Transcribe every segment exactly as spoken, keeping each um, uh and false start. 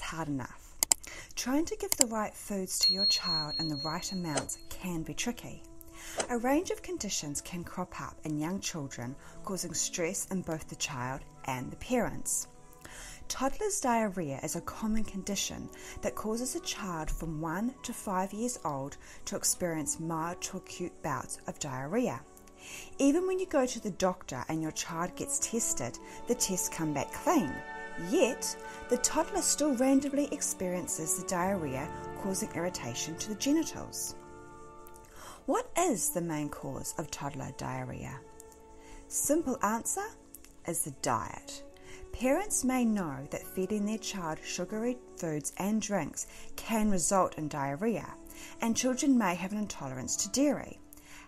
has had enough. Trying to give the right foods to your child in the right amounts can be tricky. A range of conditions can crop up in young children, causing stress in both the child and the parents. Toddler's diarrhoea is a common condition that causes a child from one to five years old to experience mild to acute bouts of diarrhoea. Even when you go to the doctor and your child gets tested, the tests come back clean. Yet, the toddler still randomly experiences the diarrhoea, causing irritation to the genitals. What is the main cause of toddler diarrhoea? Simple answer is the diet. Parents may know that feeding their child sugary foods and drinks can result in diarrhoea, and children may have an intolerance to dairy.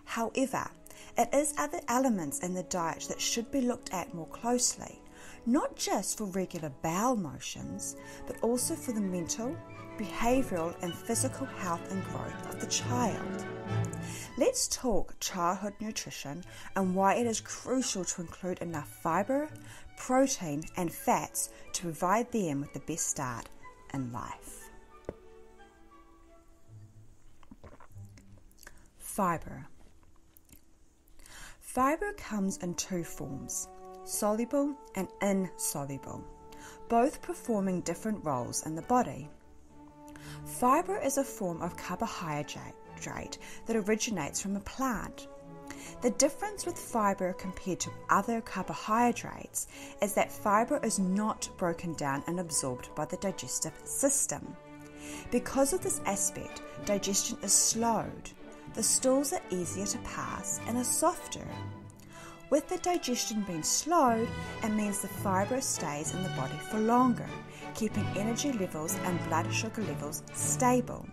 However, it is other elements in the diet that should be looked at more closely, not just for regular bowel motions, but also for the mental, behavioural and physical health and growth of the child. Let's talk childhood nutrition and why it is crucial to include enough fibre, protein and fats to provide them with the best start in life. Fibre. Fibre comes in two forms, soluble and insoluble, both performing different roles in the body. Fibre is a form of carbohydrate that originates from a plant. The difference with fibre compared to other carbohydrates is that fibre is not broken down and absorbed by the digestive system. Because of this aspect, digestion is slowed, the stools are easier to pass and are softer. With the digestion being slowed, it means the fibre stays in the body for longer, keeping energy levels and blood sugar levels stable.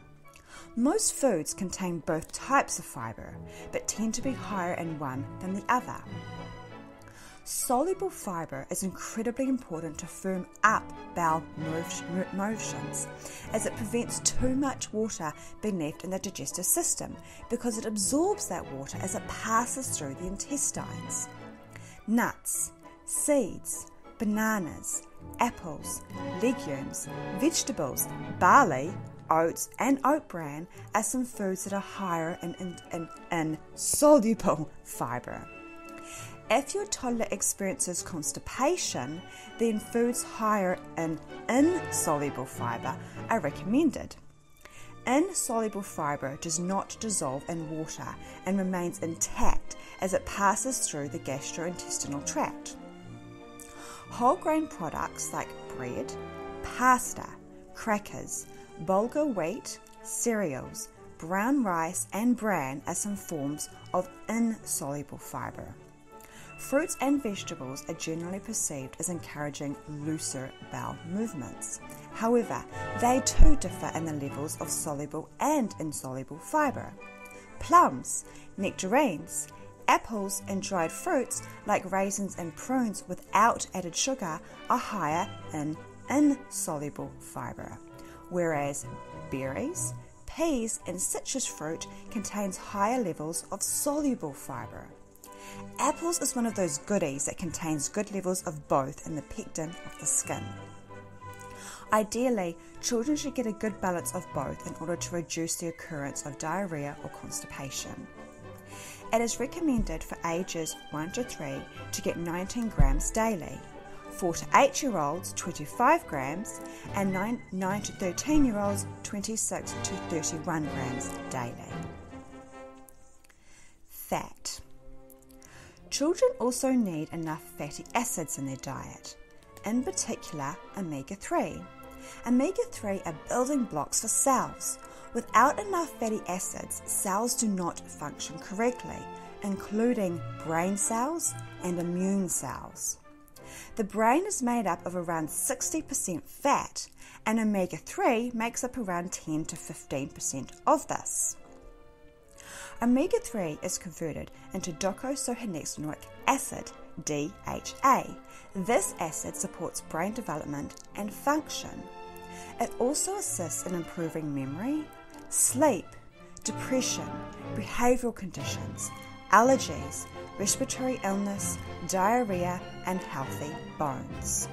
Most foods contain both types of fibre, but tend to be higher in one than the other. Soluble fibre is incredibly important to firm up bowel motions, as it prevents too much water being left in the digestive system, because it absorbs that water as it passes through the intestines. Nuts, seeds, bananas, apples, legumes, vegetables, barley, oats and oat bran are some foods that are higher in, in, in, in soluble fibre. If your toddler experiences constipation, then foods higher in insoluble fibre are recommended. Insoluble fibre does not dissolve in water and remains intact as it passes through the gastrointestinal tract. Whole grain products like bread, pasta, crackers, bulgur wheat, cereals, brown rice and bran are some forms of insoluble fibre. Fruits and vegetables are generally perceived as encouraging looser bowel movements. However, they too differ in the levels of soluble and insoluble fibre. Plums, nectarines, apples and dried fruits like raisins and prunes without added sugar are higher in insoluble fibre, whereas berries, peas and citrus fruit contains higher levels of soluble fibre. Apples is one of those goodies that contains good levels of both in the pectin of the skin. Ideally, children should get a good balance of both in order to reduce the occurrence of diarrhoea or constipation. It is recommended for ages one to three to get nineteen grams daily, four to eight year olds twenty-five grams and nine to thirteen year olds twenty-six to thirty-one grams daily. Fat. Children also need enough fatty acids in their diet, in particular omega three. Omega three are building blocks for cells. Without enough fatty acids, cells do not function correctly, including brain cells and immune cells. The brain is made up of around sixty percent fat, and omega three makes up around ten to fifteen percent of this. Omega three is converted into docosahexaenoic acid, D H A. This acid supports brain development and function. It also assists in improving memory, sleep, depression, behavioural conditions, allergies, respiratory illness, diarrhoea and healthy bones.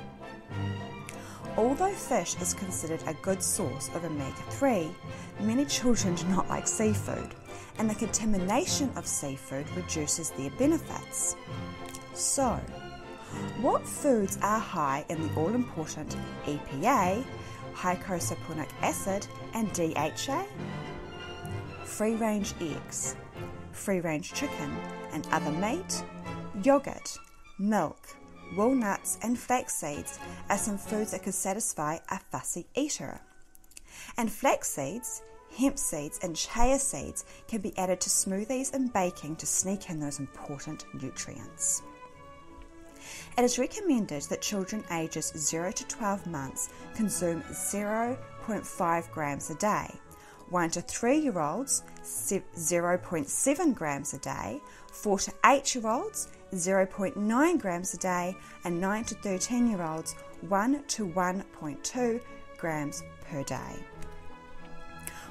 Although fish is considered a good source of omega three, many children do not like seafood, and the contamination of seafood reduces their benefits. So, what foods are high in the all-important E P A, hycosaponic acid and D H A? Free-range eggs, free-range chicken and other meat, yogurt, milk, walnuts and flax seeds are some foods that could satisfy a fussy eater. And flax seeds, hemp seeds and chia seeds can be added to smoothies and baking to sneak in those important nutrients. It is recommended that children ages zero to twelve months consume zero point five grams a day, one to three year olds zero point seven grams a day, four to eight year olds zero point nine grams a day, and nine to thirteen year olds one to one point two grams per day.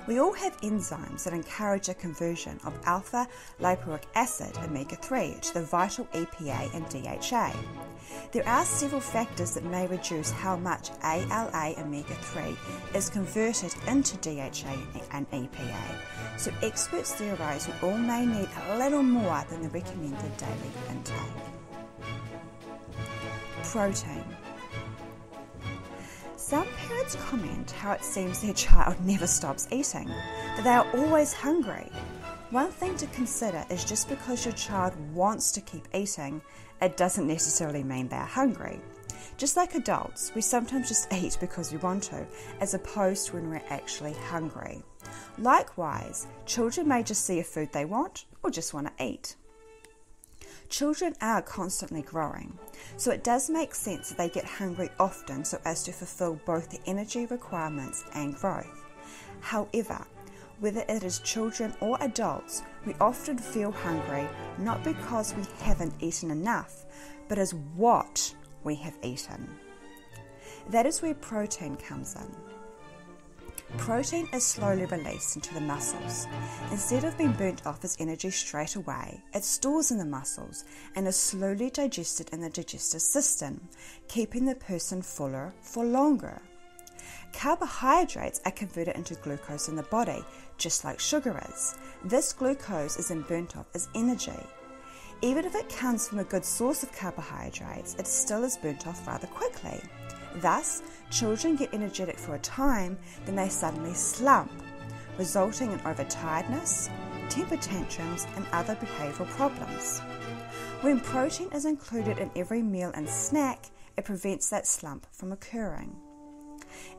We all have enzymes that encourage the conversion of alpha-lipoic acid omega three to the vital E P A and D H A. There are several factors that may reduce how much A L A omega three is converted into D H A and E P A, so experts theorise we all may need a little more than the recommended daily intake. Protein. Some parents comment how it seems their child never stops eating, that they are always hungry. One thing to consider is just because your child wants to keep eating, it doesn't necessarily mean they are hungry. Just like adults, we sometimes just eat because we want to, as opposed to when we're actually hungry. Likewise, children may just see a food they want or just want to eat. Children are constantly growing, so it does make sense that they get hungry often so as to fulfill both the energy requirements and growth. However, whether it is children or adults, we often feel hungry not because we haven't eaten enough, but as what we have eaten. That is where protein comes in. Protein is slowly released into the muscles. Instead of being burnt off as energy straight away, it stores in the muscles and is slowly digested in the digestive system, keeping the person fuller for longer. Carbohydrates are converted into glucose in the body, just like sugar is. This glucose is then burnt off as energy. Even if it comes from a good source of carbohydrates, it still is burnt off rather quickly. Thus, children get energetic for a time, then they suddenly slump, resulting in overtiredness, temper tantrums, and other behavioural problems. When protein is included in every meal and snack, it prevents that slump from occurring.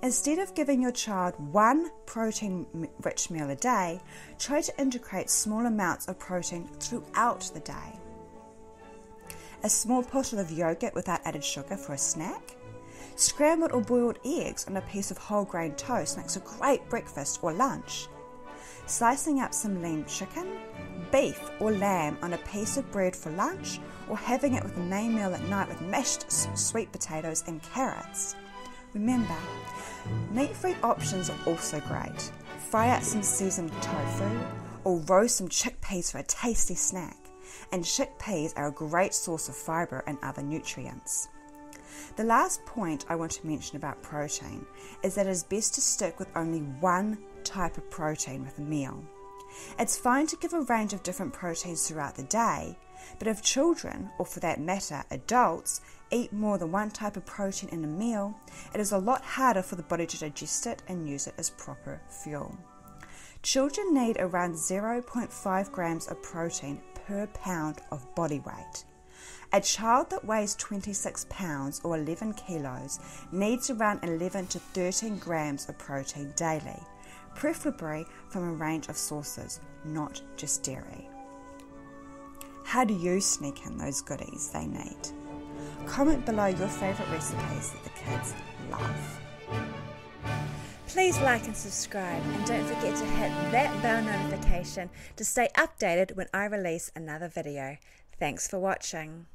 Instead of giving your child one protein-rich meal a day, try to integrate small amounts of protein throughout the day. A small bottle of yogurt without added sugar for a snack. Scrambled or boiled eggs on a piece of whole grain toast makes a great breakfast or lunch. Slicing up some lean chicken, beef or lamb on a piece of bread for lunch, or having it with the main meal at night with mashed sweet potatoes and carrots. Remember, meat-free options are also great. Fry up some seasoned tofu or roast some chickpeas for a tasty snack, and chickpeas are a great source of fibre and other nutrients. The last point I want to mention about protein is that it is best to stick with only one type of protein with a meal. It's fine to give a range of different proteins throughout the day, but if children, or for that matter adults, eat more than one type of protein in a meal, it is a lot harder for the body to digest it and use it as proper fuel. Children need around zero point five grams of protein per pound of body weight. A child that weighs twenty-six pounds or eleven kilos needs around eleven to thirteen grams of protein daily, preferably from a range of sources, not just dairy. How do you sneak in those goodies they need? Comment below your favourite recipes that the kids love. Please like and subscribe, and don't forget to hit that bell notification to stay updated when I release another video. Thanks for watching.